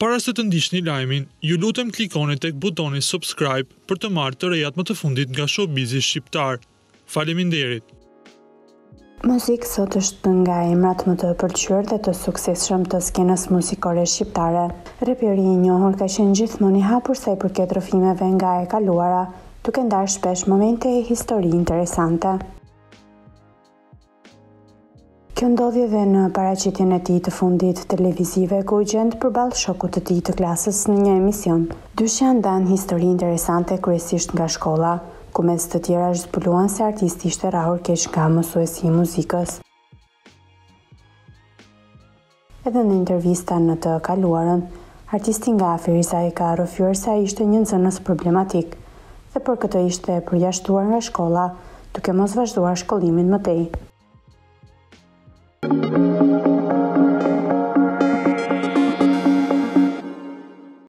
Para se të ndiqni lajmin, ju lutem klikoni tek butoni subscribe për të marrë të rejat më të fundit nga showbizi shqiptar. Faleminderit. Muzikë sot është nga emrat më të pëlqyer dhe të suksesshëm të skenës muzikore shqiptare. Reperi i njohur ka qenë gjithmonë i hapur sa i përket rrëfimeve nga e kaluara, duke ndarë shpesh momente e histori interesante. Kjo ndodhi dhe në paraqitjen e tij të fundit televizive ku u gjend përballë shokut të tij të klasës në një emision. Dyshja ndan histori interesante kryesisht nga shkolla, ku mes të tjera zbuluan se artisti ishte rrahur keq nga mësuesi i muzikës. Edhe në intervista në të kaluarën, artisti nga Aferiza i ka rrëfyer se ai ishte një nxënës problematik dhe për këtë ishte përjashtuar nga shkolla, duke mos vazhduar shkollimin më tej.